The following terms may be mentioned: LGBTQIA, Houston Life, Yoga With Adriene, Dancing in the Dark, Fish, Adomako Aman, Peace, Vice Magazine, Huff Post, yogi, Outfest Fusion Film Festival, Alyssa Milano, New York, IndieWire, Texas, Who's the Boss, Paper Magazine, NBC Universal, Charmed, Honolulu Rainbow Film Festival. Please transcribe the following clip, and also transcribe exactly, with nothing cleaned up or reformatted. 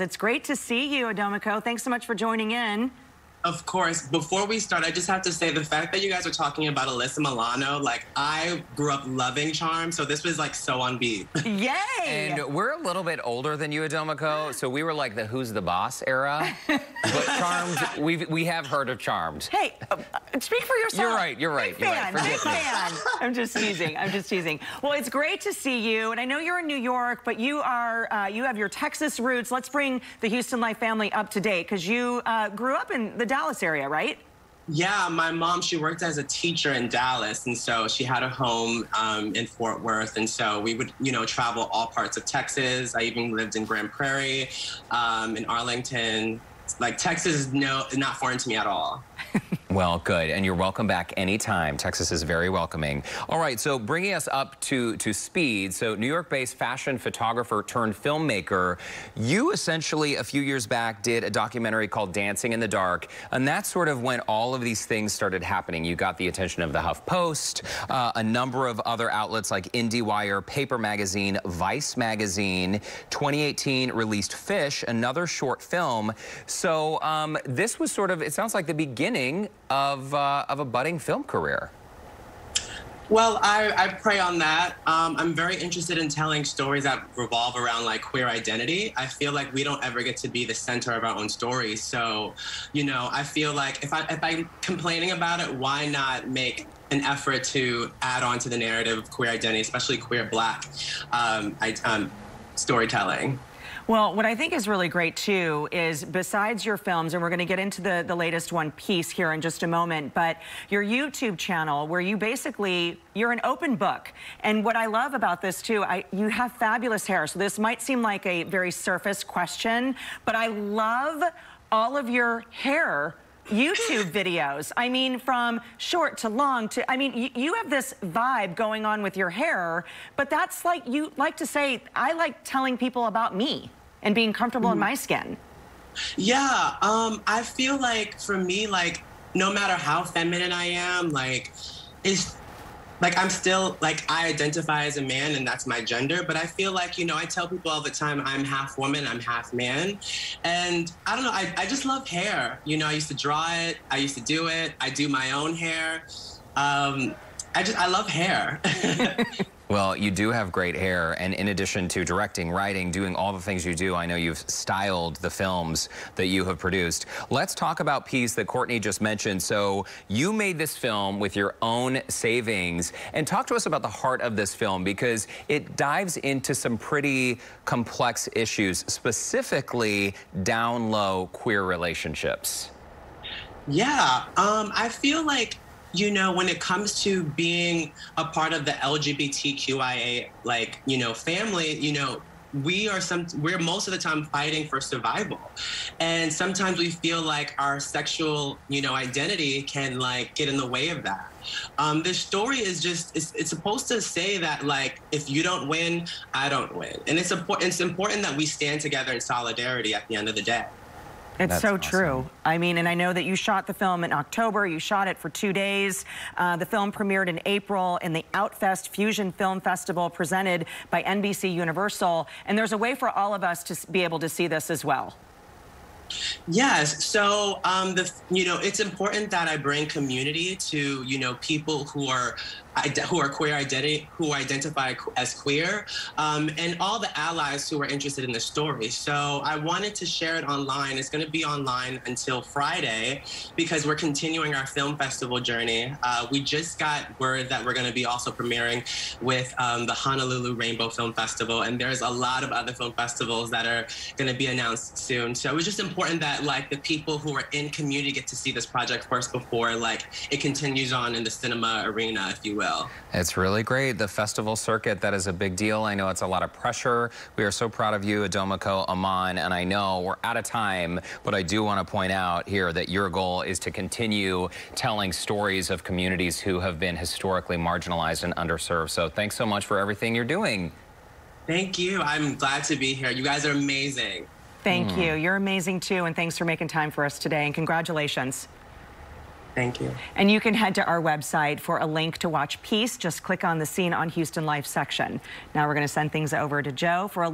It's great to see you, Adomako. Thanks so much for joining in. Of course. Before we start, I just have to say the fact that you guys are talking about Alyssa Milano, like, I grew up loving Charmed, so this was, like, so on beat. Yay! And we're a little bit older than you, Adomako, so we were, like, the Who's the Boss era. But Charmed, we've, we have heard of Charmed. Hey, uh, speak for yourself. You're right, you're right. Big you're fan, right. big fan. I'm just teasing, I'm just teasing. Well, it's great to see you, and I know you're in New York, but you are, uh, you have your Texas roots. Let's bring the Houston Life family up to date, because you uh, grew up in the Dallas area, right? Yeah, my mom, she worked as a teacher in Dallas, and so she had a home um, in Fort Worth, and so we would, you know, travel all parts of Texas. I even lived in Grand Prairie, um, in Arlington. Like, Texas is no, not foreign to me at all. Well, good, and you're welcome back anytime. Texas is very welcoming. All right, so bringing us up to, to speed, so New York-based fashion photographer turned filmmaker, you essentially a few years back did a documentary called Dancing in the Dark, and that's sort of when all of these things started happening. You got the attention of the Huff Post, uh, a number of other outlets like IndieWire, Paper Magazine, Vice Magazine. twenty eighteen released Fish, another short film. So um, this was sort of, it sounds like the beginning of, uh, of a budding film career. Well, I, I pray on that. Um, I'm very interested in telling stories that revolve around, like, queer identity. I feel like we don't ever get to be the center of our own stories. So, you know, I feel like if, I, if I'm complaining about it, why not make an effort to add on to the narrative of queer identity, especially queer Black um, I, um, storytelling? Well, what I think is really great, too, is besides your films, and we're going to get into the, the latest one, Piece, here in just a moment, but your YouTube channel, where you basically, you're an open book. And what I love about this, too, I, you have fabulous hair. So this might seem like a very surface question, but I love all of your hair YouTube videos. I mean, from short to long to, I mean, you, you have this vibe going on with your hair, but that's like, you like to say, I like telling people about me and being comfortable mm-hmm. in my skin. Yeah, um, I feel like for me, like, no matter how feminine I am, like, it's, like, I'm still, like, I identify as a man, and that's my gender, but I feel like, you know, I tell people all the time, I'm half woman, I'm half man, and I don't know, I, I just love hair. You know, I used to draw it, I used to do it, I do my own hair. Um, I just, I love hair. Well, you do have great hair, and in addition to directing, writing, doing all the things you do, I know you've styled the films that you have produced. Let's talk about Piece that Courtney just mentioned. So you made this film with your own savings, and talk to us about the heart of this film, because it dives into some pretty complex issues, specifically down low queer relationships. Yeah, um, I feel like, you know, when it comes to being a part of the L G B T Q I A, like, you know, family, you know, we are some, we're most of the time fighting for survival. And sometimes we feel like our sexual, you know, identity can, like, get in the way of that. Um, this story is just, it's, it's supposed to say that, like, if you don't win, I don't win. And it's important, it's important that we stand together in solidarity at the end of the day. It's That's so awesome. True. I mean, and I know that you shot the film in October. You shot it for two days. Uh, the film premiered in April in the Outfest Fusion Film Festival presented by N B C Universal. And there's a way for all of us to be able to see this as well. Yes. So, um, the, you know, it's important that I bring community to, you know, people who are who are queer identity, who identify as queer, um, and all the allies who are interested in the story. So I wanted to share it online. It's going to be online until Friday, because we're continuing our film festival journey. Uh, we just got word that we're going to be also premiering with um, the Honolulu Rainbow Film Festival, and there's a lot of other film festivals that are going to be announced soon. So it was just important that, like, the people who are in community get to see this project first before, like, it continues on in the cinema arena, if you will. It's really great. The festival circuit, that is a big deal. I know it's a lot of pressure. We are so proud of you, Adomako Aman, and I know we're out of time, but I do want to point out here that your goal is to continue telling stories of communities who have been historically marginalized and underserved. So thanks so much for everything you're doing. Thank you. I'm glad to be here. You guys are amazing. Thank mm. you. You're amazing, too, and thanks for making time for us today, and congratulations. Thank you. And you can head to our website for a link to watch Piece. Just click on the Scene on Houston Life section. Now we're going to send things over to Joe for a